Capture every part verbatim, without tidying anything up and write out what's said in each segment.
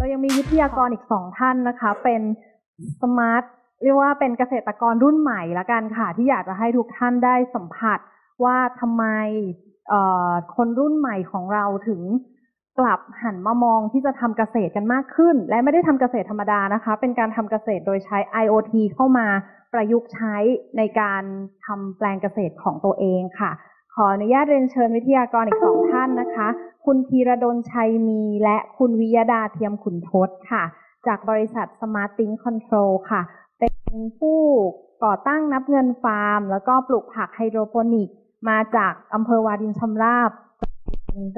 เรายังมีวิทยากรอีกสองท่านนะคะเป็นสมาร์ทเรียกว่าเป็นเกษตรกรรุ่นใหม่ละกันค่ะที่อยากจะให้ทุกท่านได้สัมผัสว่าทำไมคนรุ่นใหม่ของเราถึงกลับหันมามองที่จะทำเกษตรกันมากขึ้นและไม่ได้ทำเกษตรธรรมดานะคะเป็นการทำเกษตรโดยใช้ ไอ โอ ที เข้ามาประยุกต์ใช้ในการทำแปลงเกษตรของตัวเองค่ะขออนุญาตเรียนเชิญวิทยากรอีกสองท่านนะคะคุณธีรดลชัยมีและคุณวิยดาเทียมขุนทศค่ะจากบริษัท Smart Think Control ค่ะเป็นผู้ก่อตั้งนับเงินฟาร์มแล้วก็ปลูกผักไฮโดรโปนิกมาจากอำเภอวารินชำราบ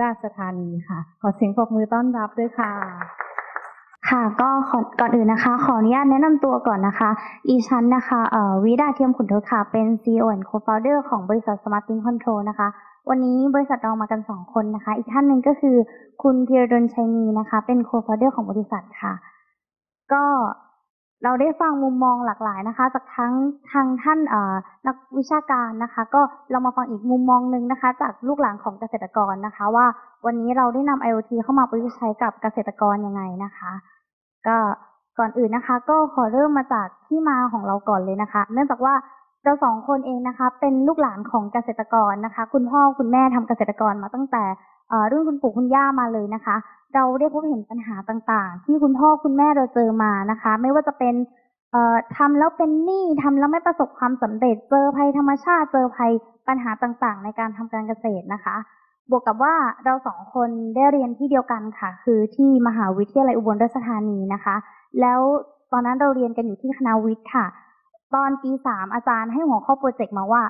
ราชธานีค่ะขอเสียงปรบมือต้อนรับด้วยค่ะค่ะก็ก่อนอื่นนะคะขออนุญาตแนะนำตัวก่อนนะคะดิฉันนะคะวิดาเทียมขุนทศค่ะเป็น ซี อี โอ และ Co-founder ของบริษัท Smart Think Control นะคะวันนี้บริษัทเรามากันสองคนนะคะอีกท่านหนึ่งก็คือคุณธีรดลชัยมีนะคะเป็น Co-founder ของบริษัทค่ะก็เราได้ฟังมุมมองหลากหลายนะคะจากทั้งทางท่านนักวิชาการนะคะก็เรามาฟังอีกมุมมองนึงนะคะจากลูกหลานของเกษตรกรนะคะว่าวันนี้เราได้นำ ไอ โอ ที เข้ามาประยุกต์ใช้กับเกษตรกรยังไงนะคะก็ก่อนอื่นนะคะก็ขอเริ่มมาจากที่มาของเราก่อนเลยนะคะเนื่องจากว่าเราสองคนเองนะคะเป็นลูกหลานของเกษตรกรนะคะคุณพ่อคุณแม่ทำเกษตรกรมาตั้งแต่รุ่นคุณปู่คุณย่ามาเลยนะคะเราได้พบเห็นปัญหาต่างๆที่คุณพ่อคุณแม่เราเจอมานะคะไม่ว่าจะเป็นทำแล้วเป็นหนี้ทำแล้วไม่ประสบความสำเร็จเจอภัยธรรมชาติเจอภัยปัญหาต่างๆในการทำการเกษตรนะคะบวกกับว่าเราสองคนได้เรียนที่เดียวกันค่ะคือที่มหาวิทยาลัยอุบลราชธานีนะคะแล้วตอนนั้นเราเรียนกันอยู่ที่คณะวิทย์ค่ะตอนปีสามอาจารย์ให้หัวข้อโปรเจกต์มาว่า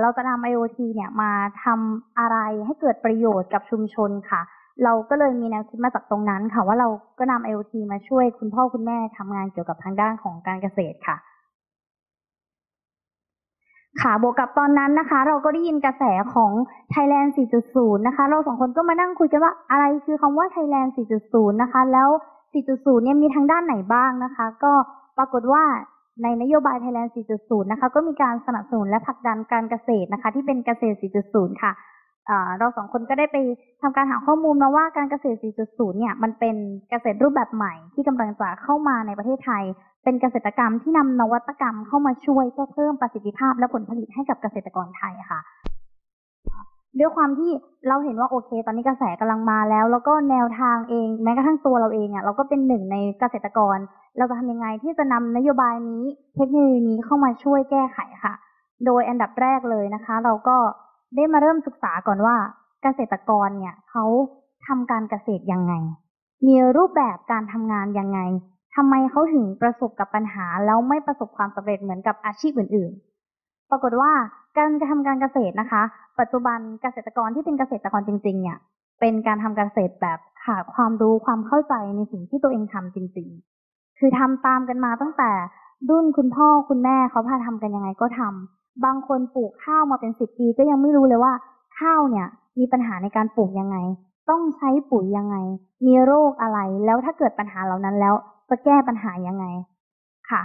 เราจะนำ ไอ โอ ที เนี่ยมาทำอะไรให้เกิดประโยชน์กับชุมชนค่ะเราก็เลยมีแนวคิดมาจากตรงนั้นค่ะว่าเราก็นำ ไอ โอ ที มาช่วยคุณพ่อคุณแม่ทำงานเกี่ยวกับทางด้านของการเกษตรค่ะค่ะบวกกับตอนนั้นนะคะเราก็ได้ยินกระแสของ Thailand สี่จุดศูนย์ นะคะเราสองคนก็มานั่งคุยกันว่าอะไรคือคำว่า Thailand สี่จุดศูนย์ นะคะแล้ว สี่จุดศูนย์ เนี่ยมีทางด้านไหนบ้างนะคะก็ปรากฏว่าในนโยบาย Thailand สี่จุดศูนย์ นะคะก็มีการสนับสนุนและผลักดันการเกษตรนะคะที่เป็นเกษตร สี่จุดศูนย์ ค่ะเราสองคนก็ได้ไปทำการหาข้อมูลมาว่าการเกษตร สี่จุดศูนย์ เนี่ยมันเป็นเกษตรรูปแบบใหม่ที่กำลังจะเข้ามาในประเทศไทยเป็นเกษตรกรรมที่นำนวัตกรรมเข้ามาช่วยเพื่อเพิ่มประสิทธิภาพและผลผลิตให้กับเกษตรกรไทยค่ะด้วยความที่เราเห็นว่าโอเคตอนนี้กระแสกำลังมาแล้วแล้วก็แนวทางเองแม้กระทั่งตัวเราเองอ่ะเราก็เป็นหนึ่งในเกษตรกรเราจะทำยังไงที่จะนำนโยบายนี้เทคโนโลยีนี้เข้ามาช่วยแก้ไขค่ะโดยอันดับแรกเลยนะคะเราก็ได้มาเริ่มศึกษาก่อนว่าเกษตรกรเนี่ยเขาทำการเกษตรยังไงมีรูปแบบการทำงานยังไงทำไมเขาถึงประสบกับปัญหาแล้วไม่ประสบความสำเร็จเหมือนกับอาชีพอื่นๆปรากฏว่าการทำการเกษตรนะคะปัจจุบันเกษตรกรที่เป็นเกษตรกรจริงๆเนี่ยเป็นการทำการเกษตรแบบขาดความรู้ความเข้าใจในสิ่งที่ตัวเองทำจริงๆคือทำตามกันมาตั้งแต่รุ่นคุณพ่อคุณแม่เขาพาทำกันยังไงก็ทำบางคนปลูกข้าวมาเป็นสิบปีก็ยังไม่รู้เลยว่าข้าวเนี่ยมีปัญหาในการปลูกยังไงต้องใช้ปุ๋ยยังไงมีโรคอะไรแล้วถ้าเกิดปัญหาเหล่านั้นแล้วจะแก้ปัญหายังไงค่ะ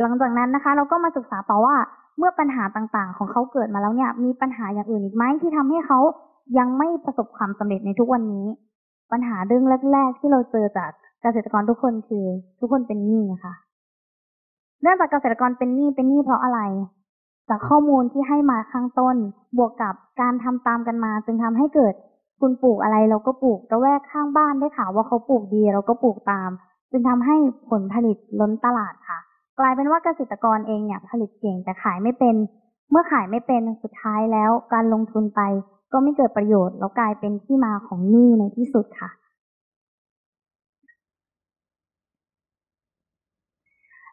หลังจากนั้นนะคะเราก็มาศึกษาต่อว่าเมื่อปัญหาต่างๆของเขาเกิดมาแล้วเนี่ยมีปัญหาอย่างอื่นอีกไหมที่ทำให้เขายังไม่ประสบความสำเร็จในทุกวันนี้ปัญหาเรื่องแรกๆที่เราเจอจากเกษตรกรทุกคนคือทุกคนเป็นหนี้ค่ะเนื่องจากเกษตรกรเป็นหนี้เป็นหนี้เพราะอะไรจากข้อมูลที่ให้มาข้างต้นบวกกับการทำตามกันมาจึงทำให้เกิดคุณปลูกอะไรเราก็ปลูกระแวกข้างบ้านได้ข่าวว่าเขาปลูกดีเราก็ปลูกตามจึงทำให้ผลผลิตล้นตลาดค่ะกลายเป็นว่าเกษตรกรเองเนี่ยผลิตเก่งแต่ขายไม่เป็นเมื่อขายไม่เป็นสุดท้ายแล้วการลงทุนไปก็ไม่เกิดประโยชน์แล้วกลายเป็นที่มาของหนี้ในที่สุดค่ะ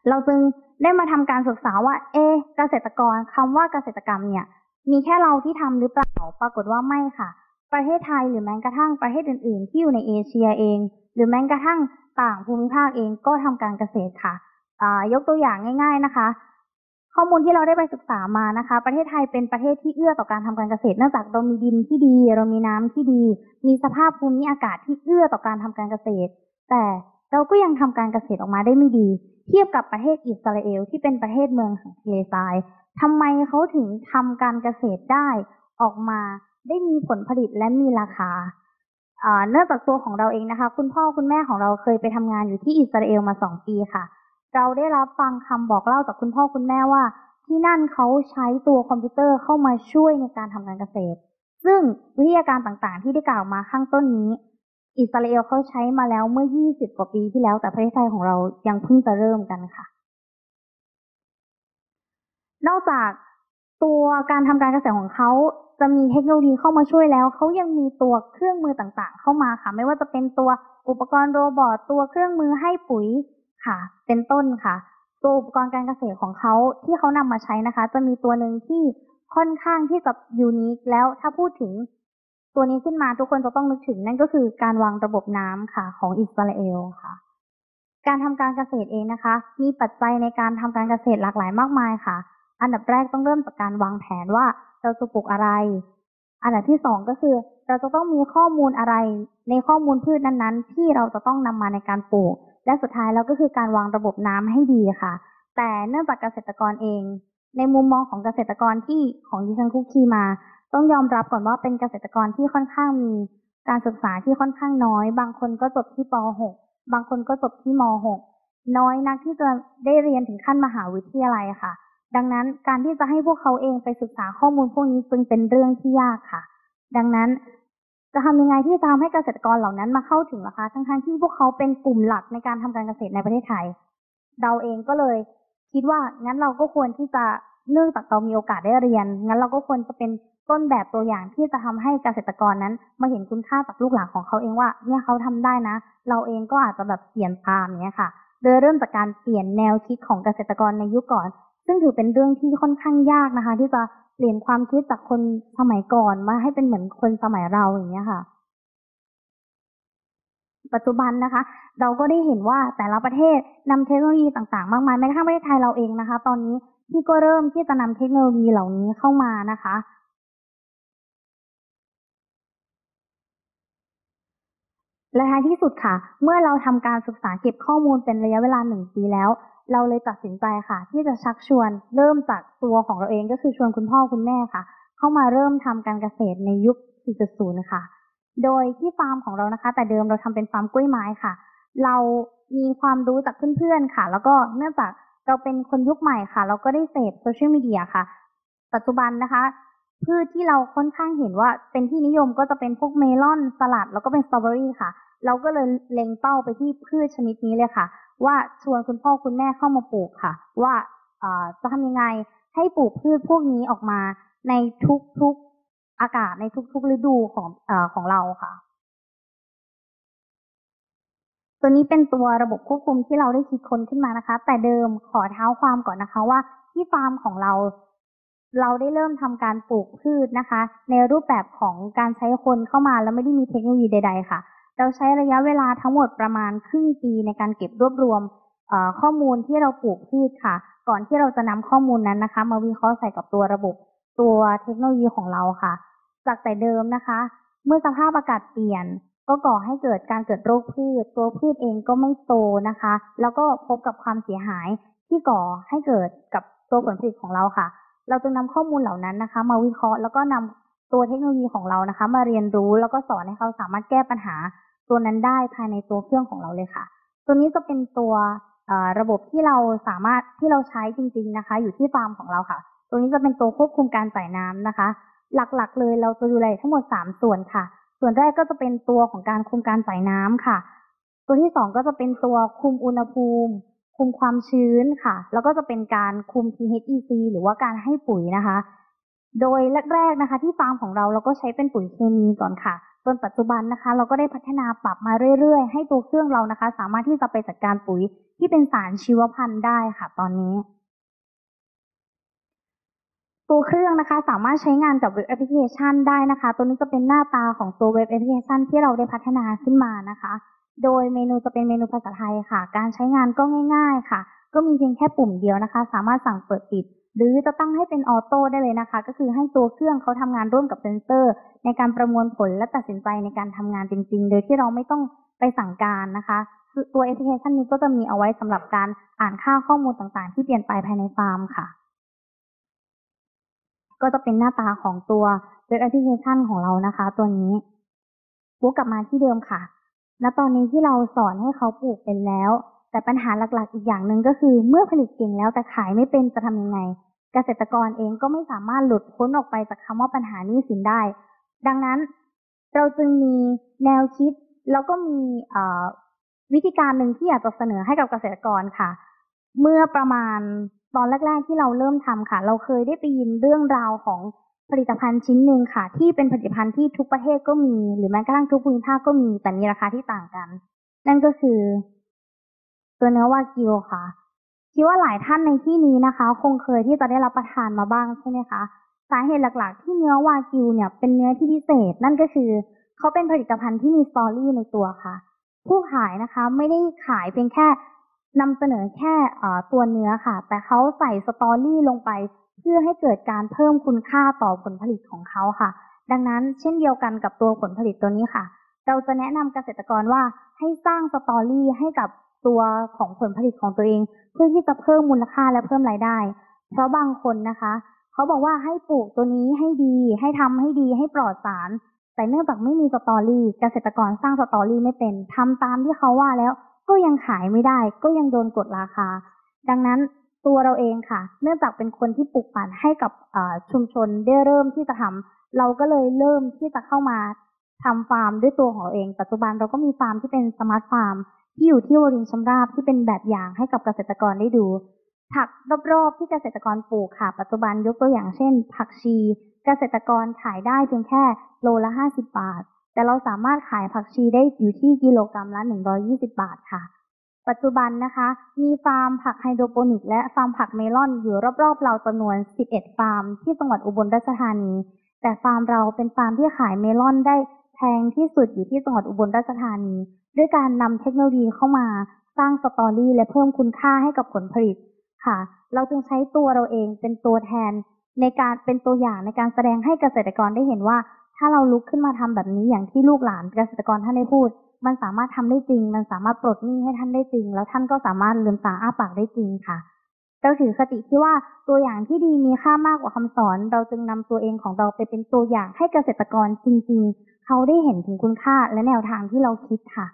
เราจึงได้มาทำการศึกษาว่าเอ๊ะเกษตรกรคำว่าเกษตรกรรมเนี่ยมีแค่เราที่ทำหรือเปล่าปรากฏว่าไม่ค่ะประเทศไทยหรือแม้กระทั่งประเทศอื่นๆที่อยู่ในเอเชียเองหรือแม้กระทั่งต่างภูมิภาคเองก็ทำการเกษตรค่ะยกตัวอย่างง่ายๆนะคะข้อมูลที่เราได้ไปศึกษามานะคะประเทศไทยเป็นประเทศที่เอื้อต่อการทำการเกษตรเนื่องจากเรามีดินที่ดีเรามีน้ำที่ดีมีสภาพภูมิอากาศที่เอื้อต่อการทำการเกษตรแต่เราก็ยังทำการเกษตรออกมาได้ไม่ดีเทียบกับประเทศอิสราเอลที่เป็นประเทศเมืองแห่งทะเลทรายทำไมเขาถึงทำการเกษตรได้ออกมาได้มีผลผลิตและมีราคา เนื่องจากตัวของเราเองนะคะคุณพ่อคุณแม่ของเราเคยไปทำงานอยู่ที่อิสราเอลมาสองปีค่ะเราได้รับฟังคำบอกเล่าจากคุณพ่อคุณแม่ว่าที่นั่นเขาใช้ตัวคอมพิวเตอร์เข้ามาช่วยในการทำงานเกษตรซึ่งวิทยาการต่างๆที่ได้กล่าวมาข้างต้นนี้อิสราเอลเขาใช้มาแล้วเมื่อยี่สิบกว่าปีที่แล้วแต่ประเทศไทยของเรายังเพิ่งจะเริ่มกันค่ะนอกจากตัวการทำการเกษตรของเขาจะมีเทคโนโลยีเข้ามาช่วยแล้วเขายังมีตัวเครื่องมือต่างๆเข้ามาค่ะไม่ว่าจะเป็นตัวอุปกรณ์โรบอทตัวเครื่องมือให้ปุ๋ยค่ะเป็นต้นค่ะตัวอุปกรณ์การเกษตรของเขาที่เขานำมาใช้นะคะจะมีตัวหนึ่งที่ค่อนข้างที่จะยูนิคแล้วถ้าพูดถึงตัวนี้ขึ้นมาทุกคนจะต้องนึกถึงนั่นก็คือการวางระบบน้ำค่ะของอิสราเอลค่ะการทำการเกษตรเองนะคะมีปัจจัยในการทำการเกษตรหลากหลายมากมายค่ะอันดับแรกต้องเริ่มจากการวางแผนว่าเราจะปลูกอะไรอันดับที่สองก็คือเราจะต้องมีข้อมูลอะไรในข้อมูลพืชนั้นๆที่เราจะต้องนำมาในการปลูกและสุดท้ายแล้วก็คือการวางระบบน้ำให้ดีค่ะแต่เนื่องจากเกษตรกรเองในมุมมองของเกษตรกรที่ของดิฉันคุกคีมาต้องยอมรับก่อนว่าเป็นเกษตรกรที่ค่อนข้างมีการศึกษาที่ค่อนข้างน้อยบางคนก็จบที่ป หก บางคนก็จบที่ม หก น้อยนักที่จะได้เรียนถึงขั้นมหาวิทยาลัยค่ะดังนั้นการที่จะให้พวกเขาเองไปศึกษาข้อมูลพวกนี้จึงเป็นเรื่องที่ยากค่ะดังนั้นจะทำยังไงที่จะทำให้เกษตรกรเหล่านั้นมาเข้าถึงราคาทั้งๆที่พวกเขาเป็นกลุ่มหลักในการทำการเกษตรในประเทศไทยเราเองก็เลยคิดว่างั้นเราก็ควรที่จะเนื่องจากเรามีโอกาสได้เรียนงั้นเราก็ควรจะเป็นต้นแบบตัวอย่างที่จะทำให้เกษตรกรนั้นมาเห็นคุณค่าจากลูกหลานของเขาเองว่าเนี่ยเขาทำได้นะเราเองก็อาจจะแบบเปลี่ยนตามอย่างเงี้ยค่ะโดยเริ่มจากการเปลี่ยนแนวคิดของเกษตรกรในยุคก่อนซึ่งถือเป็นเรื่องที่ค่อนข้างยากนะคะที่จะเปลี่ยนความคิดจากคนสมัยก่อนมาให้เป็นเหมือนคนสมัยเราอย่างเงี้ยค่ะปัจจุบันนะคะเราก็ได้เห็นว่าแต่ละประเทศนำเทคโนโลยีต่างๆมากมายแม้กระทั่งประเทศไทยเราเองนะคะตอนนี้ที่ก็เริ่มที่จะนำเทคโนโลยีเหล่านี้เข้ามานะคะและท้ายที่สุดค่ะเมื่อเราทำการศึกษาเก็บข้อมูลเป็นระยะเวลาหนึ่งปีแล้วเราเลยตัดสินใจค่ะที่จะชักชวนเริ่มจากตัวของเราเองก็คือชวนคุณพ่อคุณแม่ค่ะเข้ามาเริ่มทำการเกษตรในยุค สี่จุดศูนย์ นะคะโดยที่ฟาร์มของเรานะคะแต่เดิมเราทำเป็นฟาร์มกล้วยไม้ค่ะเรามีความรู้จากเพื่อนๆค่ะแล้วก็เนื่องจากเราเป็นคนยุคใหม่ค่ะเราก็ได้เสพโซเชียลมีเดียค่ะปัจจุบันนะคะพืชที่เราค่อนข้างเห็นว่าเป็นที่นิยมก็จะเป็นพวกเมลอนสลัดแล้วก็เป็นสตรอเบอรี่ค่ะเราก็เลยเล็งเป้าไปที่พืชชนิดนี้เลยค่ะว่าชวนคุณพ่อคุณแม่เข้ามาปลูกค่ะว่าจะทำยังไงให้ปลูกพืชพวกนี้ออกมาในทุกๆอากาศในทุกๆฤดูของของเราค่ะตัวนี้เป็นตัวระบบควบคุมที่เราได้คิดค้นขึ้นมานะคะแต่เดิมขอเท้าความก่อนนะคะว่าที่ฟาร์มของเราเราได้เริ่มทำการปลูกพืชนะคะในรูปแบบของการใช้คนเข้ามาแล้วไม่ได้มีเทคโนโลยีใดๆค่ะเราใช้ระยะเวลาทั้งหมดประมาณครึ่งปีในการเก็บรวบรวมข้อมูลที่เราปลูกพืชค่ะก่อนที่เราจะนำข้อมูลนั้นนะคะมาวิเคราะห์ใส่กับตัวระบบตัวเทคโนโลยีของเราค่ะจากแต่เดิมนะคะเมื่อสภาพอากาศเปลี่ยนก็ก่อให้เกิดการเกิดโรคพืชตัวพืชเองก็ไม่โตนะคะแล้วก็พบกับความเสียหายที่ก่อให้เกิดกับตัวผลผลิตของเราค่ะเราจึงนำข้อมูลเหล่านั้นนะคะมาวิเคราะห์แล้วก็นำตัวเทคโนโลยีของเรานะคะมาเรียนรู้แล้วก็สอนให้เขาสามารถแก้ปัญหาตัวนั้นได้ภายในตัวเครื่องของเราเลยค่ะตัวนี้จะเป็นตัวระบบที่เราสามารถที่เราใช้จริงๆนะคะอยู่ที่ฟาร์มของเราค่ะตัวนี้จะเป็นตัวควบคุมการจ่ายน้ำนะคะหลักๆเลยเราจะดูแลทั้งหมดสามส่วนค่ะส่วนแรกก็จะเป็นตัวของการคุมการจ่ายน้ำค่ะตัวที่สองก็จะเป็นตัวคุมอุณหภูมิคุมความชื้นค่ะแล้วก็จะเป็นการคุม pH อี ซี หรือว่าการให้ปุ๋ยนะคะโดยแรกๆนะคะที่ฟาร์มของเราเราก็ใช้เป็นปุ๋ยเคมีก่อนค่ะจนปัจจุบันนะคะเราก็ได้พัฒนาปรับมาเรื่อยๆให้ตัวเครื่องเรานะคะสามารถที่จะไปจัดการปุ๋ยที่เป็นสารชีวพันธุ์ได้ค่ะตอนนี้ตัวเครื่องนะคะสามารถใช้งานกับเว็บแอปพลิเคชันได้นะคะตัวนี้จะเป็นหน้าตาของตัวเว็บแอปพลิเคชันที่เราได้พัฒนาขึ้นมานะคะโดยเมนูจะเป็นเมนูภาษาไทยค่ะการใช้งานก็ง่ายๆค่ะก็มีเพียงแค่ปุ่มเดียวนะคะสามารถสั่งเปิดปิดหรือจะตั้งให้เป็นออโต้ได้เลยนะคะก็คือให้ตัวเครื่องเขาทำงานร่วมกับเซนเซอร์ในการประมวลผลและตัดสินใจในการทำงานจริงๆโดยที่เราไม่ต้องไปสั่งการนะคะตัวแอปพลิเคชันนี้ก็จะมีเอาไว้สำหรับการอ่านค่าข้อมูลต่างๆที่เปลี่ยนไปภายในฟาร์มค่ะก็จะเป็นหน้าตาของตัวเว็บแอปพลิเคชันของเรานะคะตัวนี้ วกกลับมาที่เดิมค่ะณตอนนี้ที่เราสอนให้เขาปลูกเป็นแล้วแต่ปัญหาหลักๆอีกอย่างหนึ่งก็คือเมื่อผลิตเก่งแล้วแต่ขายไม่เป็นจะทำยังไงเกษตรกรเองก็ไม่สามารถหลุดพ้นออกไปจากคำว่าปัญหาหนี้สินได้ดังนั้นเราจึงมีแนวคิดแล้วก็มีวิธีการหนึ่งที่อยากจะเสนอให้กับเกษตรกรค่ะเมื่อประมาณตอนแรกๆที่เราเริ่มทำค่ะเราเคยได้ไปยินเรื่องราวของผลิตภัณฑ์ชิ้นหนึ่งค่ะที่เป็นผลิตภัณฑ์ที่ทุกประเทศก็มีหรือแม้กระทั่งทุกภูมิภาคก็มีแต่มีราคาที่ต่างกันนั่นก็คือตัวเนื้อวากิวค่ะคิดว่าหลายท่านในที่นี้นะคะคงเคยที่จะได้รับประทานมาบ้างใช่ไหมคะสาเหตุหลักๆที่เนื้อวากิวเนี่ยเป็นเนื้อที่พิเศษนั่นก็คือเขาเป็นผลิตภัณฑ์ที่มีสตอรี่ในตัวค่ะผู้ขายนะคะไม่ได้ขายเพียงแค่นำเสนอแค่ตัวเนื้อค่ะแต่เขาใส่สตอรี่ลงไปเพื่อให้เกิดการเพิ่มคุณค่าต่อผลผลิตของเขาค่ะดังนั้นเช่นเดียวกันกับตัวผลผลิตตัวนี้ค่ะเราจะแนะนำเกษตรกรว่าให้สร้างสตอรี่ให้กับตัวของผลผลิตของตัวเองเพื่อที่จะเพิ่มมูลค่าและเพิ่มรายได้เพราะบางคนนะคะเขาบอกว่าให้ปลูกตัวนี้ให้ดีให้ทำให้ดีให้ปลอดสารแต่เนื่องจากไม่มีสตอรี่เกษตรกรสร้างสตอรี่ไม่เป็นทำตามที่เขาว่าแล้วก็ยังขายไม่ได้ก็ยังโดนกดราคาดังนั้นตัวเราเองค่ะเนื่องจากเป็นคนที่ปลูกปั่นให้กับชุมชนได้เริ่มที่จะทำเราก็เลยเริ่มที่จะเข้ามาทำฟาร์มด้วยตัวของเราเองปัจจุบันเราก็มีฟาร์มที่เป็นสมาร์ทฟาร์มที่อยู่ที่วรินทร์ชำราบที่เป็นแบบอย่างให้กับเกษตรกรได้ดูผักรอบๆที่เกษตรกรปลูกค่ะปัจจุบันยกตัวอย่างเช่นผักชีเกษตรกรขายได้เพียงแค่โลละห้าสิบบาทแต่เราสามารถขายผักชีได้อยู่ที่กิโลกรัมละหนึ่งร้อยยี่สิบบาทค่ะปัจจุบันนะคะมีฟาร์มผักไฮโดรโปนิกและฟาร์มผักเมลอนอยู่รอบๆเราจำนวนสิบเอ็ดฟาร์มที่จังหวัดอุบลราชธานีแต่ฟาร์มเราเป็นฟาร์มที่ขายเมลอนได้แพงที่สุดอยู่ที่จังหวัดอุบลราชธานีด้วยการนำเทคโนโลยีเข้ามาสร้างสตอรี่และเพิ่มคุณค่าให้กับผลผลิตค่ะเราจึงใช้ตัวเราเองเป็นตัวแทนในการเป็นตัวอย่างในการแสดงให้เกษตรกรได้เห็นว่าถ้าเราลุกขึ้นมาทำแบบนี้อย่างที่ลูกหลานเกษตรกรท่านได้พูดมันสามารถทำได้จริงมันสามารถปลดหนี้ให้ท่านได้จริงแล้วท่านก็สามารถลืมตาอ้าปากได้จริงค่ะเราถือคติที่ว่าตัวอย่างที่ดีมีค่ามากกว่าคำสอนเราจึงนำตัวเองของเราไปเป็นตัวอย่างให้เกษตรกรจริงๆเขาได้เห็นถึงคุณค่าและแนวทางที่เราคิดค่ะ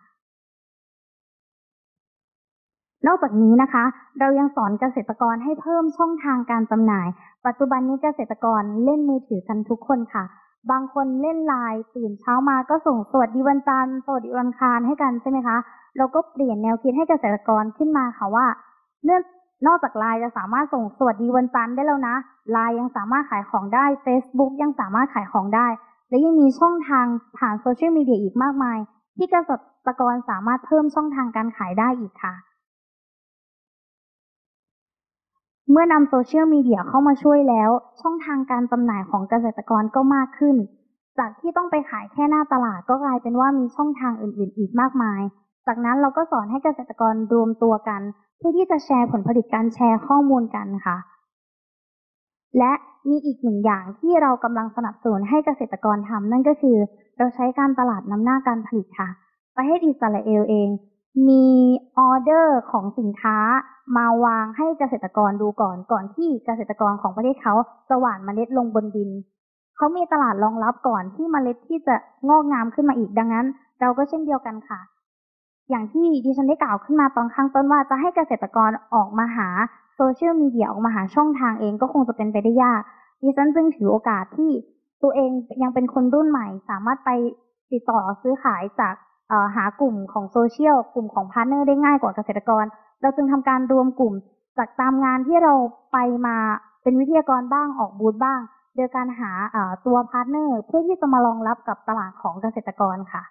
นอกจากนี้นะคะเรายังสอนเกษตรกรให้เพิ่มช่องทางการจำหน่ายปัจจุบันนี้เกษตรกรเล่นมือถือกันทุกคนค่ะบางคนเล่นไลน์ตื่นเช้ามาก็ส่งสวัสดีวันจันทร์สวัสดีวันอังคารให้กันใช่ไหมคะเราก็เปลี่ยนแนวคิดให้เกษตรกรขึ้นมาค่ะว่าเนื่องนอกจากไลน์จะสามารถส่งสวัสดีวันจันทร์ได้แล้วนะไลน์ยังสามารถขายของได้ Facebook ยังสามารถขายของได้และยังมีช่องทางผ่านโซเชียลมีเดียอีกมากมายที่เกษตรกรสามารถเพิ่มช่องทางการขายได้อีกค่ะเมื่อนำโซเชียลมีเดียเข้ามาช่วยแล้วช่องทางการจำหน่ายของเกษตรกรก็มากขึ้นจากที่ต้องไปขายแค่หน้าตลาดก็กลายเป็นว่ามีช่องทางอื่นๆอีกมากมายจากนั้นเราก็สอนให้เกษตรกรรวมตัวกันเพื่อที่จะแชร์ผลผลิตการแชร์ข้อมูลกันค่ะและมีอีกหนึ่งอย่างที่เรากำลังสนับสนุนให้เกษตรกรทำนั่นก็คือเราใช้การตลาดนำหน้าการผลิตค่ะประเทศอิสราเอลเองมีออเดอร์ของสินค้ามาวางให้เกษตรกรดูก่อนก่อนที่เกษตรกรของประเทศเขาจะหว่านเมล็ดลงบนดินเขามีตลาดรองรับก่อนที่เมล็ดที่จะงอกงามขึ้นมาอีกดังนั้นเราก็เช่นเดียวกันค่ะอย่างที่ดิฉันได้กล่าวขึ้นมาตอนข้างต้นว่าจะให้เกษตรกรออกมาหาโซเชียลมีเดียออกมาหาช่องทางเองก็คงจะเป็นไปได้ยากดิฉันจึงถือโอกาสที่ตัวเองยังเป็นคนรุ่นใหม่สามารถไปติดต่อซื้อขายจากหากลุ่มของโซเชียลกลุ่มของพาร์ทเนอร์ได้ง่ายกว่าเกษตรกรเราจึงทำการรวมกลุ่มจากตามงานที่เราไปมาเป็นวิทยากรบ้างออกบูธบ้างโดยการหาตัวพาร์ทเนอร์เพื่อที่จะมารองรับกับตลาดของเกษตรกรค่ะ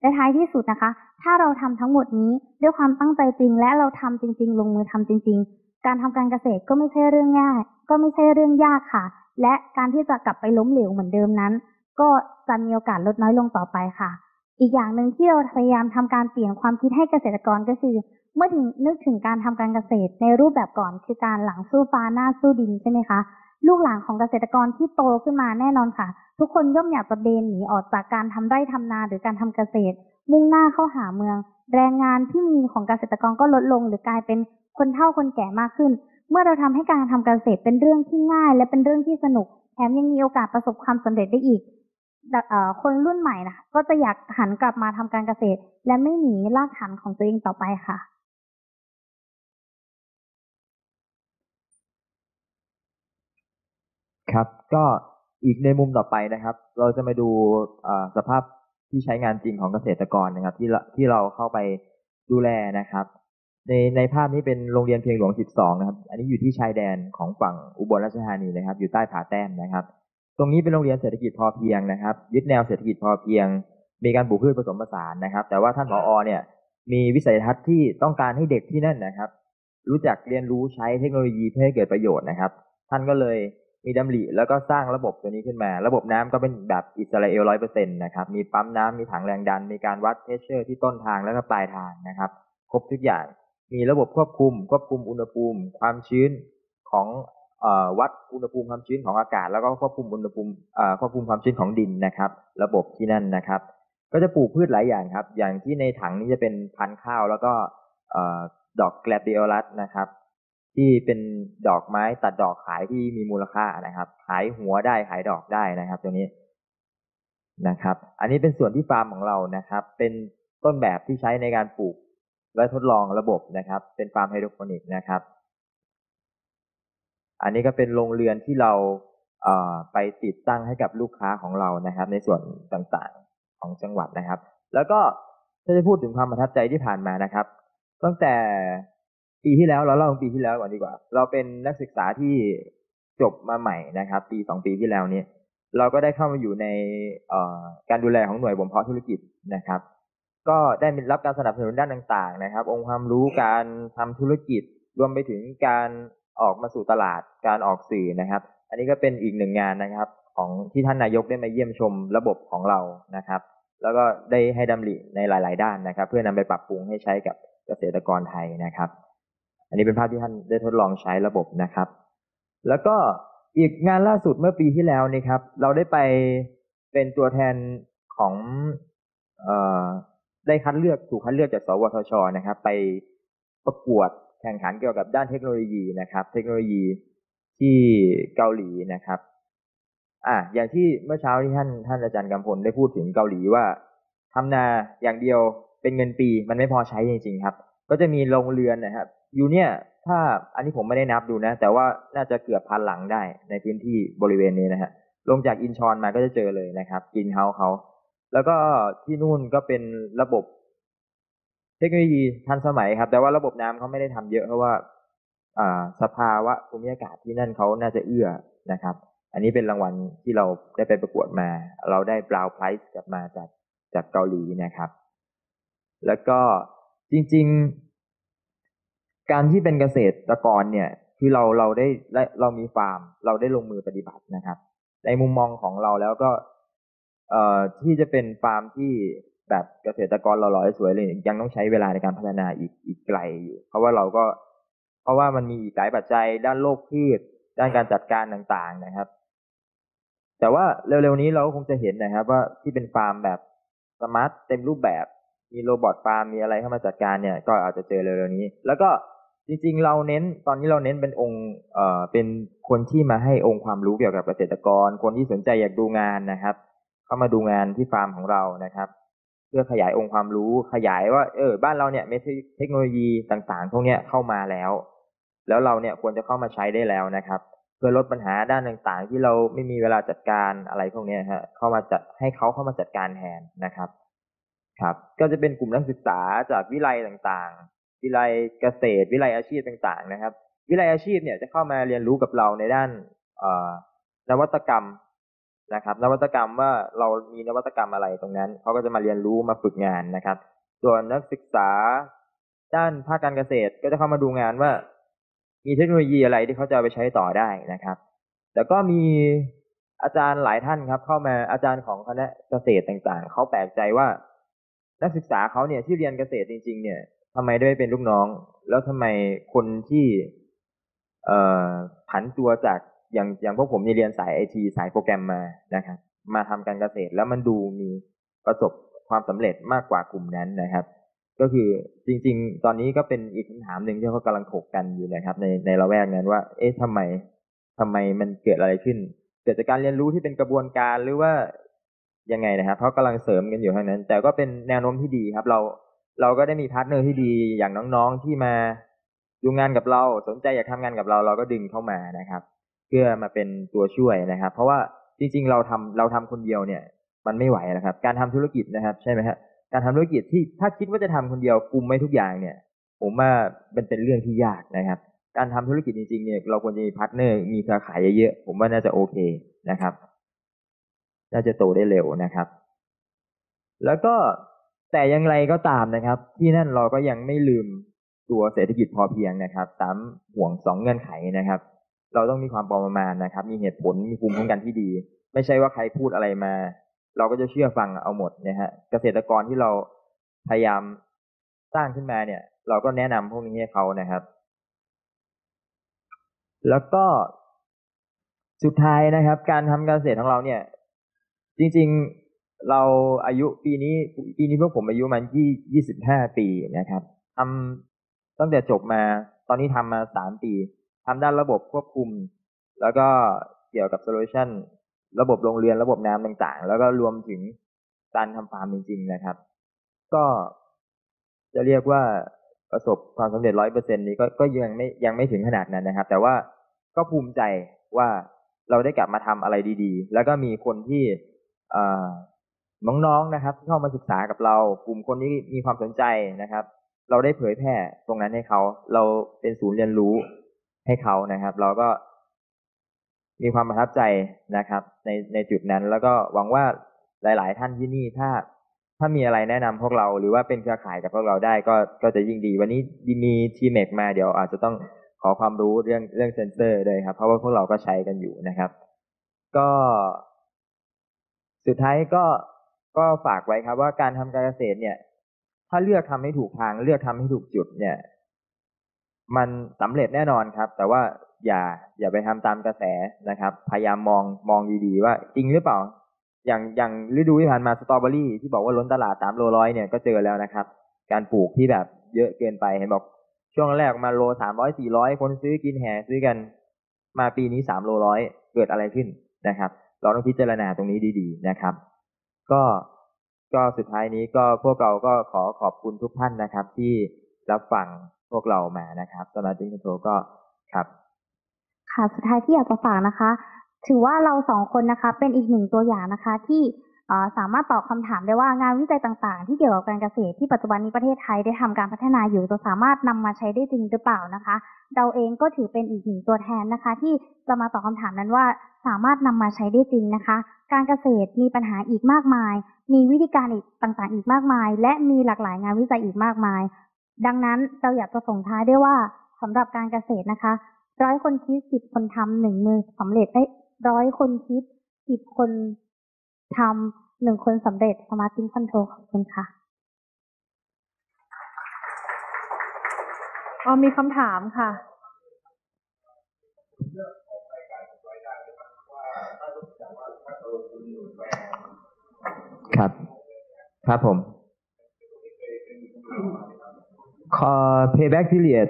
และท้ายที่สุดนะคะถ้าเราทำทั้งหมดนี้ด้วยความตั้งใจจริงและเราทำจริงๆลงมือทำจริงๆการทำการเกษตรก็ไม่ใช่เรื่องง่ายก็ไม่ใช่เรื่องยากค่ะและการที่จะกลับไปล้มเหลวเหมือนเดิมนั้นก็จะมีโอกาสลดน้อยลงต่อไปค่ะอีกอย่างหนึ่งที่เราพยายามทำการเปลี่ยนความคิดให้เกษตรกรก็คือเมื่อถึงนึกถึงการทำการเกษตรในรูปแบบก่อนคือการหลังสู้ฟ้าหน้าสู้ดินใช่ไหมคะลูกหลานของเกษตรกรที่โตขึ้นมาแน่นอนค่ะทุกคนย่อมอยากจะเบนหนีออกจากการทำไร่ทำนาหรือการทำเกษตรมุ่งหน้าเข้าหาเมืองแรงงานที่มีของเกษตรกรก็ลดลงหรือกลายเป็นคนเฒ่าคนแก่มากขึ้นเมื่อเราทำให้การทำเกษตรเป็นเรื่องที่ง่ายและเป็นเรื่องที่สนุกแถมยังมีโอกาสประสบความสำเร็จได้อีก คนรุ่นใหม่นะคะก็จะอยากหันกลับมาทำการเกษตรและไม่หนีรากฐานของตัวเองต่อไปค่ะครับก็อีกในมุมต่อไปนะครับเราจะมาดูสภาพที่ใช้งานจริงของเกษตรกรนะครับที่ที่เราเข้าไปดูแลนะครับในในภาพนี้เป็นโรงเรียนเพียงหลวงสิบสองนะครับอันนี้อยู่ที่ชายแดนของฝั่งอุบลราชธานีนะครับอยู่ใต้ผาแต้มนะครับตรงนี้เป็นโรงเรียนเศรษฐกิจพอเพียงนะครับยึดแนวเศรษฐกิจพอเพียงมีการปลูกพืชผสมผสานนะครับแต่ว่าท่านผอ.เนี่ยมีวิสัยทัศน์ที่ต้องการให้เด็กที่นั่นนะครับรู้จักเรียนรู้ใช้เทคโนโลยีเพื่อให้เกิดประโยชน์นะครับท่านก็เลยมีดำริแล้วก็สร้างระบบตัวนี้ขึ้นมาระบบน้ำก็เป็นแบบอิสราเอล ร้อยเปอร์เซ็นต์ นะครับมีปั๊มน้ำมีถังแรงดันมีการวัด pH ที่ต้นทางและก็ปลายทางนะครับครบทุกอย่างมีระบบควบคุมควบคุมอุณหภูมิความชื้นของวัดอุณหภูมิความชื้นของอากาศแล้วก็ควบคุมอุณหภูมิควบคุมความชื้นของดินนะครับระบบที่นั่นนะครับก็จะปลูกพืชหลายอย่างครับอย่างที่ในถังนี้จะเป็นพันธุ์ข้าวแล้วก็ดอกแกลบิโอลัสนะครับที่เป็นดอกไม้ตัดดอกขายที่มีมูลค่านะครับขายหัวได้ขายดอกได้นะครับตัวนี้นะครับอันนี้เป็นส่วนที่ฟาร์มของเรานะครับเป็นต้นแบบที่ใช้ในการปลูกและทดลองระบบนะครับเป็นฟาร์มไฮโดรโปนิกนะครับอันนี้ก็เป็นโรงเรือนที่เราเอ่อไปติดตั้งให้กับลูกค้าของเรานะครับในส่วนต่างๆของจังหวัดนะครับแล้วก็ถ้าจะพูดถึงความประทับใจที่ผ่านมานะครับตั้งแต่ปีที่แล้วเราเล่าปีที่แล้วก่อนดีกว่าเราเป็นนักศึกษาที่จบมาใหม่นะครับปีสองปีที่แล้วนี้เราก็ได้เข้ามาอยู่ในการดูแลของหน่วยบ่มเพาะธุรกิจนะครับก็ได้รับการสนับสนุนด้านต่างๆนะครับองค์ความรู้การทำธุรกิจรวมไปถึงการออกมาสู่ตลาดการออกสื่อนะครับอันนี้ก็เป็นอีกหนึ่งงานนะครับของที่ท่านนายกได้มาเยี่ยมชมระบบของเรานะครับแล้วก็ได้ให้ดำริในหลายๆด้านนะครับเพื่อนำไปปรับปรุงให้ใช้กับเกษตรกรไทยนะครับอันนี้เป็นภาพที่ท่านได้ทดลองใช้ระบบนะครับแล้วก็อีกงานล่าสุดเมื่อปีที่แล้วนี่ครับเราได้ไปเป็นตัวแทนของเอ่อได้คัดเลือกถูกคัดเลือกจากสวทช.นะครับไปประกวดแข่งขันเกี่ยวกับด้านเทคโนโลยีนะครับเทคโนโลยีที่เกาหลีนะครับอ่ะอย่างที่เมื่อเช้าที่ท่านท่านอาจารย์กำพลได้พูดถึงเกาหลีว่าทำนาอย่างเดียวเป็นเงินปีมันไม่พอใช้จริงๆครับก็จะมีโรงเรือนนะครับอยู่เนี่ยถ้าอันนี้ผมไม่ได้นับดูนะแต่ว่าน่าจะเกือบพันหลังได้ในพื้นที่บริเวณนี้นะฮะลงจากอินชอนมาก็จะเจอเลยนะครับกินเฮาเขาแล้วก็ที่นู่นก็เป็นระบบเทคโนโลยีทันสมัยครับแต่ว่าระบบน้ำเขาไม่ได้ทำเยอะเพราะว่าสภาวะภูมิอากาศที่นั่นเขาน่าจะเอื้อนะครับอันนี้เป็นรางวัลที่เราได้ไปประกวดมาเราได้บราวน์ไพรส์กลับมาจากจากเกาหลีนะครับแล้วก็จริงๆการที่เป็นเกษตรกรเนี่ยคือเราเราได้เรามีฟาร์มเราได้ลงมือปฏิบัตินะครับในมุมมองของเราแล้วก็ที่จะเป็นฟาร์มที่แบบเกษตรกรเราหล่อสวยเลยยังต้องใช้เวลาในการพัฒนาอีกอีกไกลอยู่เพราะว่าเราก็เพราะว่ามันมีหลายปัจจัยด้านโรคพืชด้านการจัดการต่างๆนะครับแต่ว่าเร็วๆนี้เราคงจะเห็นนะครับว่าที่เป็นฟาร์มแบบสมาร์ทเต็มรูปแบบมีโรบอทฟาร์มมีอะไรเข้ามาจัดการเนี่ยก็อาจจะเจอเร็วๆนี้แล้วก็จริงๆเราเน้นตอนนี้เราเน้นเป็นองค์เอ่อเป็นคนที่มาให้องค์ความรู้เกี่ยวกับเกษตรกรคนที่สนใจอยากดูงานนะครับเข้ามาดูงานที่ฟาร์มของเรานะครับเพื่อขยายองค์ความรู้ขยายว่าเออบ้านเราเนี่ยมีเทคโนโลยีต่างๆพวกเนี้ยเข้ามาแล้วแล้วเราเนี่ยควรจะเข้ามาใช้ได้แล้วนะครับเพื่อลดปัญหาด้านต่างๆที่เราไม่มีเวลาจัดการอะไรพวกเนี้ยฮะเข้ามาจัดให้เขาเข้ามาจัดการแทนนะครับครับก็จะเป็นกลุ่มนักศึกษาจากวิไลต่างๆวิไลเกษตรวิไลอาชีพต่างๆนะครับวิไลอาชีพเนี่ยจะเข้ามาเรียนรู้กับเราในด้านนวัตกรรมนะครับนวัตกรรมว่าเรามีนวัตกรรมอะไรตรงนั้นเขาก็จะมาเรียนรู้มาฝึกงานนะครับส่วนนักศึกษาด้านภาคการเกษตรก็จะเข้ามาดูงานว่ามีเทคโนโลยีอะไรที่เขาจะไปใช้ต่อได้นะครับแต่ก็มีอาจารย์หลายท่านครับเข้ามาอาจารย์ของคณะเกษตรต่างๆเขาแปลกใจว่านักศึกษาเขาเนี่ยที่เรียนเกษตรจริงๆเนี่ยทำไมได้เป็นลูกน้องแล้วทำไมคนที่เอ่อผันตัวจากอย่างอย่างพวกผมเนี่ยเรียนสายไอทีสายโปรแกรมมานะครับมาทำการเกษตรแล้วมันดูมีประสบความสำเร็จมากกว่ากลุ่มนั้นนะครับก็คือจริงๆตอนนี้ก็เป็นอีกคำถามหนึ่งที่เขากำลังถกกันอยู่นะครับในในละแวกนั้นว่าเอ๊ะทำไมทำไมมันเกิดอะไรขึ้นเกิดจากการเรียนรู้ที่เป็นกระบวนการหรือว่า ยังไงนะครับเขากำลังเสริมกันอยู่ทางนั้นแต่ก็เป็นแนวโน้มที่ดีครับเราเราก็ได้มีพาร์ทเนอร์ที่ดีอย่างน้องๆที่มาดูงานกับเราสนใจอยากทำงานกับเราเราก็ดึงเข้ามานะครับเพื่อมาเป็นตัวช่วยนะครับเพราะว่าจริงๆเราทำเราทำคนเดียวเนี่ยมันไม่ไหวนะครับการทำธุรกิจนะครับใช่ไหมครับการทำธุรกิจที่ถ้าคิดว่าจะทำคนเดียวกุมไม่ทุกอย่างเนี่ยผมว่ามันเป็นเรื่องที่ยากนะครับการทำธุรกิจจริงๆเนี่ยเราควรจะมีพาร์ทเนอร์มีเครือข่ายเยอะๆผมว่าน่าจะโอเคนะครับน่าจะโตได้เร็วนะครับแล้วก็แต่อย่างไรก็ตามนะครับที่นั่นเราก็ยังไม่ลืมตัวเศรษฐกิจพอเพียงนะครับตามห่วงสองเงื่อนไขนะครับเราต้องมีความพอประมาณนะครับมีเหตุผลมีภูมิคุ้มกันที่ดีไม่ใช่ว่าใครพูดอะไรมาเราก็จะเชื่อฟังเอาหมดนะฮะเกษตรกรที่เราพยายามสร้างขึ้นมาเนี่ยเราก็แนะนำพวกนี้ให้เขานะครับแล้วก็สุดท้ายนะครับการทำการเกษตรของเราเนี่ยจริงๆเราอายุปีนี้ปีนี้พวกผมอายุมันยี่สิบห้าปีนะครับทำตั้งแต่จบมาตอนนี้ทำมาสามปีทำด้านระบบควบคุมแล้วก็เกี่ยวกับโซลูชันระบบโรงเรือนระบบน้ำต่างๆแล้วก็รวมถึงการทำฟาร์มจริงๆนะครับก็จะเรียกว่าประสบความสำเร็จ ร้อยเปอร์เซ็นต์ นี้ก็ก็ยังไม่ยังไม่ถึงขนาดนั้นนะครับแต่ว่าก็ภูมิใจว่าเราได้กลับมาทำอะไรดีๆแล้วก็มีคนที่น้องๆนะครับเข้ามาศึกษากับเรากลุ่มคนนี้มีความสนใจนะครับเราได้เผยแพร่ตรงนั้นให้เขาเราเป็นศูนย์เรียนรู้ให้เขานะครับเราก็มีความประทับใจนะครับในในจุดนั้นแล้วก็หวังว่าหลายๆท่านที่นี่ถ้าถ้ามีอะไรแนะนำพวกเราหรือว่าเป็นเครือข่ายกับพวกเราได้ก็ก็จะยิ่งดีวันนี้มีทีเมกมาเดี๋ยวอาจจะต้องขอความรู้เรื่องเรื่องเซนเซอร์ด้วยครับเพราะว่าพวกเราก็ใช้กันอยู่นะครับก็สุดท้ายก็ก็ฝากไว้ครับว่าการทำการเกษตรเนี่ยถ้าเลือกทำให้ถูกทางเลือกทำให้ถูกจุดเนี่ยมันสำเร็จแน่นอนครับแต่ว่าอย่าอย่าไปทำตามกระแสนะครับพยายามมองมองดีๆว่าจริงหรือเปล่าอย่างอย่างฤดูที่ผ่านมาสตรอเบอรี่ที่บอกว่าล้นตลาดสามโลร้อยเนี่ยก็เจอแล้วนะครับการปลูกที่แบบเยอะเกินไปเห็นบอกช่วงแรกมาโลสามร้อยสี่ร้อยคนซื้อกินแห่ซื้อกันมาปีนี้สามโลร้อยเกิดอะไรขึ้นนะครับเราต้องพิจารณาตรงนี้ดีๆนะครับก็ก็สุดท้ายนี้ก็พวกเราก็ขอขอบคุณทุกท่านนะครับที่รับฟังพวกเรามานะครับสมาชิกคอนโทรก็ครับค่ะสุดท้ายที่อยากจะฝากนะคะถือว่าเราสองคนนะคะเป็นอีกหนึ่งตัวอย่างนะคะที่สามารถตอบคำถามได้ว่างานวิจัยต่างๆที่เกี่ยวกับการเกษตรที่ปัจจุบันนี้ประเทศไทยได้ทำการพัฒนาอยู่จะสามารถนำมาใช้ได้จริงหรือเปล่านะคะเราเองก็ถือเป็นอีกหนึ่งตัวแทนนะคะที่จะมาตอบคำถามนั้นว่าสามารถนำมาใช้ได้จริงนะคะการเกษตรมีปัญหาอีกมากมายมีวิธีการอีกต่างๆอีกมากมายและมีหลากหลายงานวิจัยอีกมากมายดังนั้นเราอยากจะส่งท้ายด้วยว่าสำหรับการเกษตรนะคะร้อยคนคิดสิบคนทำหนึ่งมือสำเร็จได้ร้อยคนคิดสิบคนทำหนึ่งคนสำเร็จสมาร์ทคอนโทรลขอบคุณค่ะอ๋อมีคำถามค่ะครับครับผมขอ payback period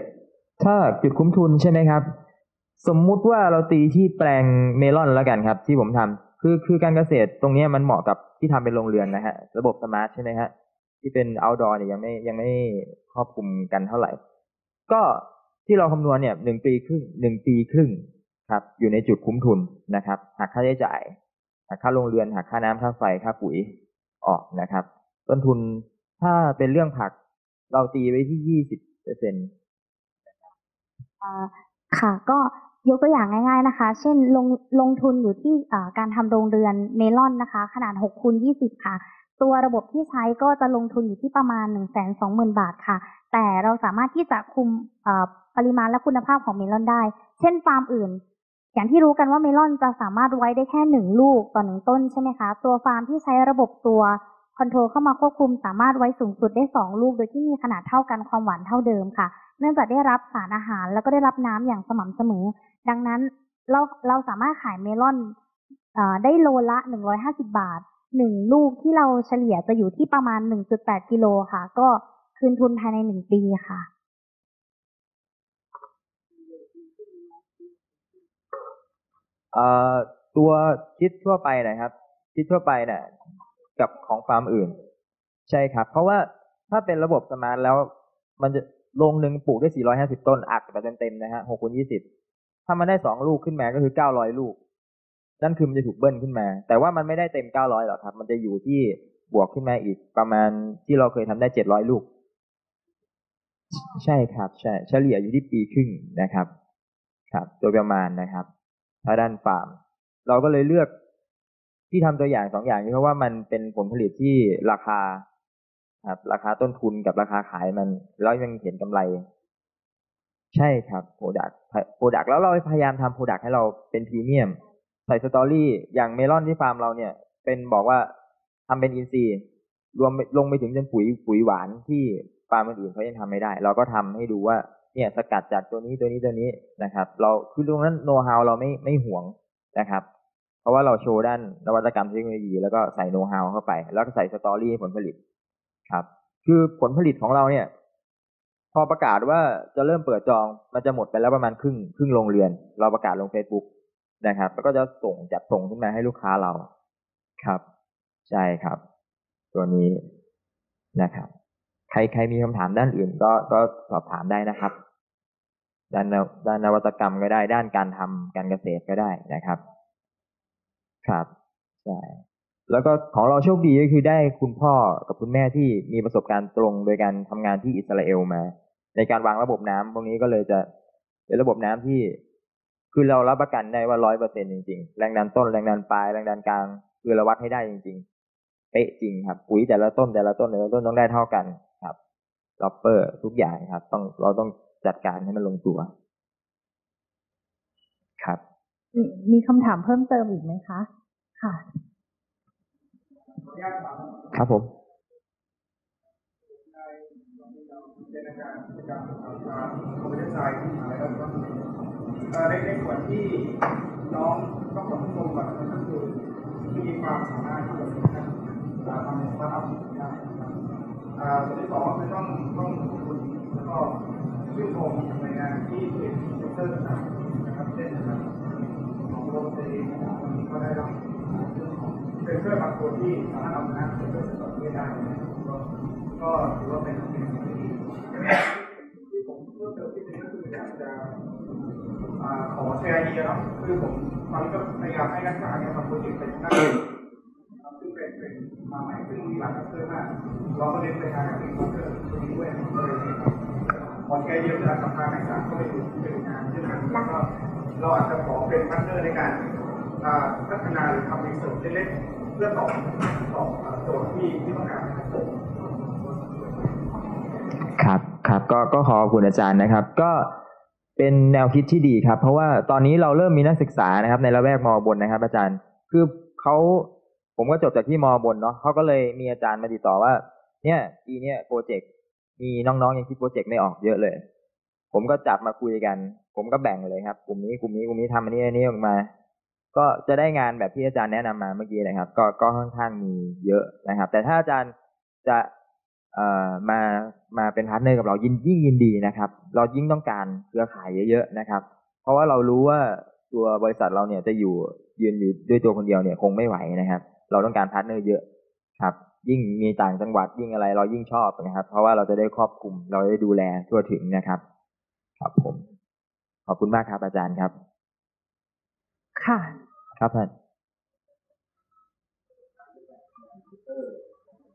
ถ้าจุดคุ้มทุนใช่ไหมครับสมมุติว่าเราตีที่แปลงเมลอนแล้วกันครับที่ผมทำคือคือการเกษตรตรงนี้มันเหมาะกับที่ทำเป็นโรงเรือนนะฮะระบบสมาร์ทใช่ไหมฮะที่เป็น outdoor เนี่ยยังไม่ยังไม่ครอบคลุมกันเท่าไหร่ก็ที่เราคำนวณเนี่ยหนึ่งปีครึ่งหนึ่งปีครึ่งครับอยู่ในจุดคุ้มทุนนะครับหักค่าใช้จ่ายหักค่าโรงเรือนหักค่าน้ำค่าไฟค่าปุ๋ยออกนะครับต้นทุนถ้าเป็นเรื่องผักเราตีไว้ที่ ยี่สิบเปอร์เซ็นต์ อ่าค่ะก็ยกตัวอย่างง่ายๆนะคะเช่นลงลงทุนอยู่ที่การทำโรงเรือนเมลอนนะคะขนาดหกคูณยี่สิบค่ะตัวระบบที่ใช้ก็จะลงทุนอยู่ที่ประมาณ หนึ่งแสนสองหมื่น บาทค่ะแต่เราสามารถที่จะคุมปริมาณและคุณภาพของเมลอนได้เช่นฟาร์มอื่นอย่างที่รู้กันว่าเมลอนจะสามารถไว้ได้แค่หนึ่งลูกต่อหนึ่งต้นใช่ไหมคะตัวฟาร์มที่ใช้ระบบตัวคอนโทรลเข้ามาควบคุมสามารถไว้สูงสุดได้สองลูกโดยที่มีขนาดเท่ากันความหวานเท่าเดิมค่ะเนื่องจากได้รับสารอาหารแล้วก็ได้รับน้ำอย่างสม่ำเสมอดังนั้นเราเราสามารถขายเมลอนได้โลละหนึ่งร้อยห้าสิบบาทหนึ่งลูกที่เราเฉลี่ยจะอยู่ที่ประมาณ หนึ่งจุดแปด กิโลค่ะก็คืนทุนภายในหนึ่งปีค่ะตัวคิดทั่วไปนะครับคิดทั่วไปเนี่ย กับของฟาร์มอื่นใช่ครับเพราะว่าถ้าเป็นระบบสมาร์ทแล้วมันจะโรงหนึ่งปลูกได้สี่ร้อยห้าสิบต้นอัดไปเต็มๆนะฮะหกคูณยี่สิบถ้ามันได้สองลูกขึ้นมาก็คือเก้าร้อยลูกนั่นคือมันจะถูกเบิ้ลขึ้นมาแต่ว่ามันไม่ได้เต็มเก้าร้อยหรอกครับมันจะอยู่ที่บวกขึ้นมาอีกประมาณที่เราเคยทำได้เจ็ดร้อยลูกใช่ครับใช่เฉลี่ยอยู่ที่ปีครึ่งนะครับครับโดยประมาณนะครับถ้าด้านฟาร์มเราก็เลยเลือกที่ทำตัวอย่างสองอย่างนี้เพราะว่ามันเป็นผลผลิตที่ราคาครับราคาต้นทุนกับราคาขายมันแล้วยังเห็นกำไรใช่ครับโปรดักต์โปรดักต์แล้วเราพยายามทำโปรดักต์ให้เราเป็นพรีเมียมใส่สตอรี่อย่างเมลอนที่ฟาร์มเราเนี่ยเป็นบอกว่าทำเป็นอินซีรวมลงไปถึงจนปุ๋ยปุ๋ยหวานที่ฟาร์มอื่นเขายังทำไม่ได้เราก็ทำให้ดูว่าเนี่ยสกัดจากตัวนี้ตัวนี้ตัวนี้นะครับเราคือตรงนั้นโน้ตฮาวเราไม่ไม่ห่วงนะครับเพราะว่าเราโชว์ด้านนวัตกรรมเทคโนโลยีแล้วก็ใส่โน้ตฮาวเข้าไปแล้วก็ใส่สตอรี่ผลผลิตครับคือผลผลิตของเราเนี่ยพอประกาศว่าจะเริ่มเปิดจองมันจะหมดไปแล้วประมาณครึ่งครึ่งโรงเรือนเราประกาศลง Facebook นะครับแล้วก็จะส่งจัดส่งขึ้นมาให้ลูกค้าเราครับใช่ครับตัวนี้นะครับใครใครมีคำถามด้านอื่นก็ก็สอบถามได้นะครับด้านด้านนวัตกรรมก็ได้ด้านการทำการเกษตรก็ได้นะครับครับใช่แล้วก็ของเราโชคดีก็คือได้คุณพ่อกับคุณแม่ที่มีประสบการณ์ตรงโดยการทำงานที่อิสราเอลมาในการวางระบบน้ำตรงนี้ก็เลยจะเป็นระบบน้ำที่คือเรารับประกันได้ว่า ร้อยเปอร์เซ็นต์ จริงๆแรงดันต้นแรงดันปลายแรงดันกลางคือเราวัดให้ได้จริงๆเป๊ะจริงครับปุ๋ยแต่ละต้นแต่ละต้นแต่ละต้นต้องได้เท่ากันครับล็อปเปอร์ทุกอย่างครับต้องเราต้องจัดการให้มันลงตัวครับมีคำถามเพิ่มเติมอีกไหมคะค่ะครับผมในในส่วนที่น้องต้องควบคุมก่อนก็คือมีความสามารถที่จะทำความรับผิดได้ส่วนที่สองคือต้องต้องควบคุมแล้วก็ชื่นชมในงานที่เป็นเซ็นเตอร์ต่างๆนะครับเช่นของโรงเรียนก็ได้รับเซ็นเตอร์บางตัวที่สามารถเอาชนะเซ็นเตอร์สองได้ก็ถือว่าเป็นสิ่งที่ดีที่ผมเพิ่มเติมที่นึงก็คืออยากจะขอแชร์ไอเดียเนาะคือผมตอนนี้ก็พยายามให้นักศึกษาเนี่ยทำโปรเจกต์เป็นตั้งซึ่งเป็นเป็นมาใหม่ซึ่งมีหลายนักเรียนมากเราก็เน้นไปทางการเป็นโปรเจกต์ตรงนี้ด้วยเลยขอแชร์ไอเดียจากสภานักศึกษาเข้าไปดูเป็นงานที่นั่นแล้วก็เราอาจจะขอเป็นพาร์ทเนอร์ในการพัฒนาหรือทำรีเสิร์ชเล็กๆเพื่อตอบตอบโจทย์ที่ที่ต้องการครับครับก็ก็ขอบคุณอาจารย์นะครับก็เป็นแนวคิดที่ดีครับเพราะว่าตอนนี้เราเริ่มมีนักศึกษานะครับในละแวกมอบนนะครับอาจารย์คือเขาผมก็จบจากที่มอบนเนาะเขาก็เลยมีอาจารย์มาติดต่อว่าเนี่ยปีเนี้ยโปรเจกต์มีน้องๆยังคิดโปรเจกต์ไม่ออกเยอะเลยผมก็จับมาคุยกันผมก็แบ่งเลยครับกลุ่มนี้กลุ่มนี้กลุ่มนี้ทำอันนี้อันนี้ออกมาก็จะได้งานแบบที่อาจารย์แนะนำมาเมื่อกี้นะครับก็ก็ค่อนข้างมีเยอะนะครับแต่ถ้าอาจารย์จะเอ่อมามาเป็นพาร์ทเนอร์กับเรายิ่งยิ่งยินดีนะครับเรายิ่งต้องการเครือข่ายเยอะๆนะครับเพราะว่าเรารู้ว่าตัวบริษัทเราเนี่ยจะอยู่ยืนอยู่ด้วยตัวคนเดียวเนี่ยคงไม่ไหวนะครับเราต้องการพาร์ทเนอร์เยอะครับยิ่งมีต่างจังหวัดยิ่งอะไรเรายิ่งชอบนะครับเพราะว่าเราจะได้ครอบคลุมเราได้ดูแลทั่วถึงนะครับครับผมขอบคุณมากครับอาจารย์ครับค่ะครับท่าน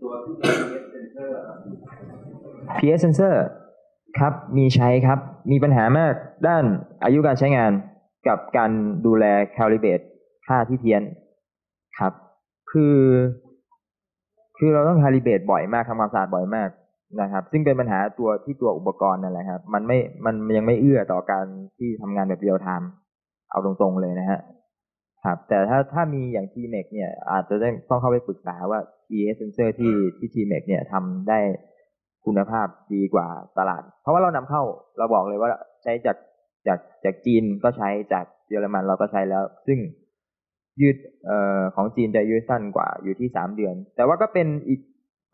ตัวพี เอช sensor ครับมีใช้ครับมีปัญหามากด้านอายุการใช้งานกับการดูแล calibrate ค่าที่เพี้ยนครับคือคือเราต้อง calibrate บ่อยมากทำความสะอาดบ่อยมากนะครับซึ่งเป็นปัญหาตัวที่ตัวอุปกรณ์นั่นแหละครับมันไม่มันยังไม่เอื้อต่อการที่ทำงานแบบ real time เอาตรงๆเลยนะฮะครับแต่ถ้าถ้ามีอย่าง ที เอ็ม อี ซี เนี่ยอาจจะต้องเข้าไปปรึกษาว่า พี เอช sensor ที่ที่ ที เอ็ม อี ซี เนี่ยทำได้คุณภาพดีกว่าตลาดเพราะว่าเรานำเข้าเราบอกเลยว่าใช้จากจากจากจีนก็ใช้จากเยอรมันเราก็ใช้แล้วซึ่งยืดเอ่อของจีนจะยืดสั้นกว่าอยู่ที่สามเดือนแต่ว่าก็เป็นอีก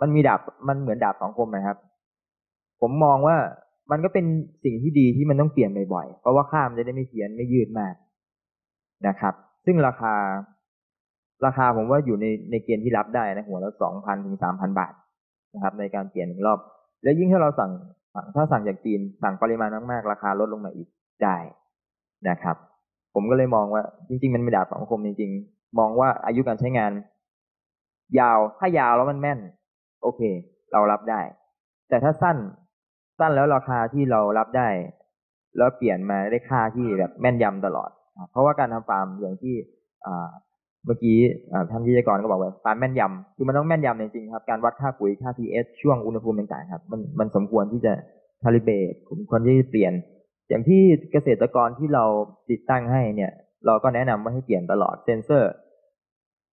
มันมีดาบมันเหมือนดาบสองคมนะครับผมมองว่ามันก็เป็นสิ่งที่ดีที่มันต้องเปลี่ยนบ่อยๆเพราะว่าค่ามันจะได้ไม่เพี้ยนไม่ยืดมากนะครับซึ่งราคา ราคาผมว่าอยู่ในในเกณฑ์ที่รับได้นะหัวละ สองพัน ถึง สามพัน บาทนะครับในการเปลี่ยนหนึ่งรอบและยิ่งถ้าเราสั่งถ้าสั่งจากจีนสั่งปริมาณมากๆราคาลดลงมาอีกได้นะครับผมก็เลยมองว่าจริงๆมันไม่ดาบสองคมจริงๆมองว่าอายุการใช้งานยาวถ้ายาวแล้วมันแม่นโอเคเรารับได้แต่ถ้าสั้นสั้นแล้วราคาที่เรารับได้แล้วเปลี่ยนมาได้ค่าที่แบบแม่นยำตลอดเพราะว่าการทำฟาร์มอย่างที่เมื่อกี้ท่านวิทยากรก็บอกว่าฟาร์มแม่นยำคือมันต้องแม่นยำจริงๆครับการวัดค่าปุ๋ยค่า pH ช่วงอุณหภูมิต่างๆครับมันมันสมควรที่จะคาลิเบตผมควรที่จะเปลี่ยนอย่างที่เกษตรกรที่เราติดตั้งให้เนี่ยเราก็แนะนำว่าให้เปลี่ยนตลอดเซนเซอร์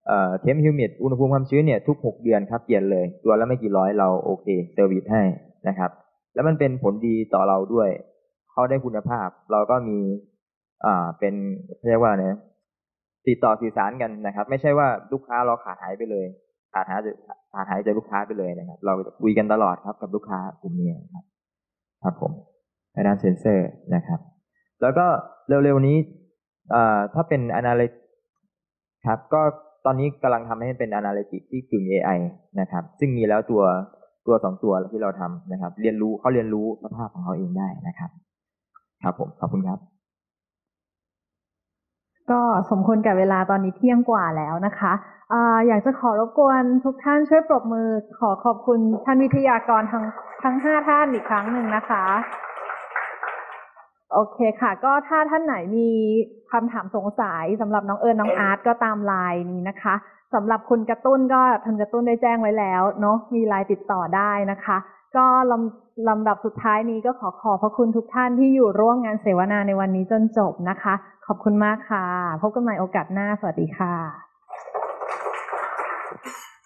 เอ่อเทมฮิวมิดอุณหภูมิความชื้นเนี่ยทุกหกเดือนครับเปลี่ยนเลยตัวละไม่กี่ร้อยเราโอเคเซอร์วิสให้นะครับแล้วมันเป็นผลดีต่อเราด้วยเขาได้คุณภาพเราก็มีอ่าเป็นเรียกว่าเนี่ยติดต่อสื่อสารกันนะครับไม่ใช่ว่าลูกค้าเราขาดหายไปเลยขาดหายขาดหายจากลูกค้าไปเลยนะครับเราคุยกันตลอดครับกับลูกค้ากลุ่มนี้ครับครับผมในด้านเซนเซอร์นะครับแล้วก็เร็วๆนี้อ่าถ้าเป็น analytics ครับก็ตอนนี้กำลังทำให้เป็น analytics ที่กึ่ง เอ ไอ นะครับซึ่งมีแล้วตัวตัวสองตัวที่เราทำนะครับเรียนรู้เขาเรียนรู้สภาพของเขาเองได้นะครับครับผมขอบคุณครับก็สมควรกับเวลาตอนนี้เที่ยงกว่าแล้วนะคะอ่าอยากจะขอรบกวนทุกท่านช่วยปรบมือขอขอบคุณท่านวิทยากรทั้งทั้งห้าท่านอีกครั้งหนึ่งนะคะโอเคค่ะก็ถ้าท่านไหนมีคำถามสงสัยสำหรับน้องเอิญน้องอาร์ตก็ตามไลน์นี้นะคะสำหรับคุณกระตุ้นก็ท่านกระตุ้นได้แจ้งไว้แล้วเนาะมีไลน์ติดต่อได้นะคะก็ลำลำดับสุดท้ายนี้ก็ขอขอบพระคุณทุกท่านที่อยู่ร่วมงานเสวนาในวันนี้จนจบนะคะขอบคุณมากค่ะพบกันใหม่โอกาสหน้าสวัสดีค่ะ